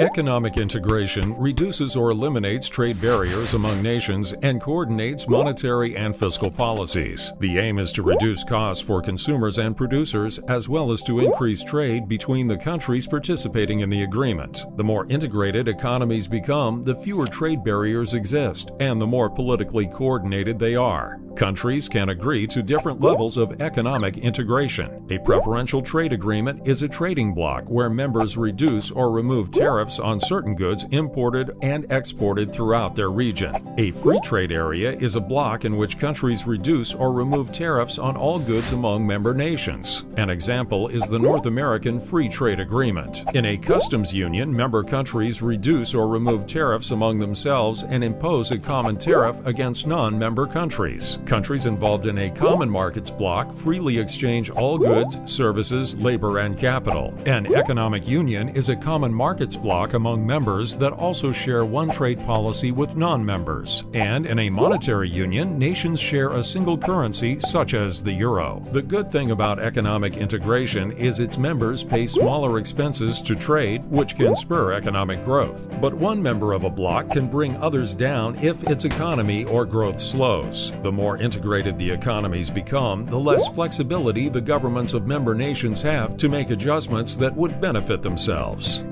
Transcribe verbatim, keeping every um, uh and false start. Economic integration reduces or eliminates trade barriers among nations and coordinates monetary and fiscal policies. The aim is to reduce costs for consumers and producers, as well as to increase trade between the countries participating in the agreement. The more integrated economies become, the fewer trade barriers exist, and the more politically coordinated they are. Countries can agree to different levels of economic integration. A preferential trade agreement is a trading bloc where members reduce or remove tariffs on certain goods imported and exported throughout their region. A free trade area is a bloc in which countries reduce or remove tariffs on all goods among member nations. An example is the North American Free Trade Agreement. In a customs union, member countries reduce or remove tariffs among themselves and impose a common tariff against non-member countries. Countries involved in a common markets bloc freely exchange all goods, services, labor, and capital. An economic union is a common markets bloc among members that also share one trade policy with non-members. And in a monetary union, nations share a single currency such as the euro. The good thing about economic integration is its members pay smaller expenses to trade, which can spur economic growth. But one member of a bloc can bring others down if its economy or growth slows. The more integrated the economies become, the less flexibility the governments of member nations have to make adjustments that would benefit themselves.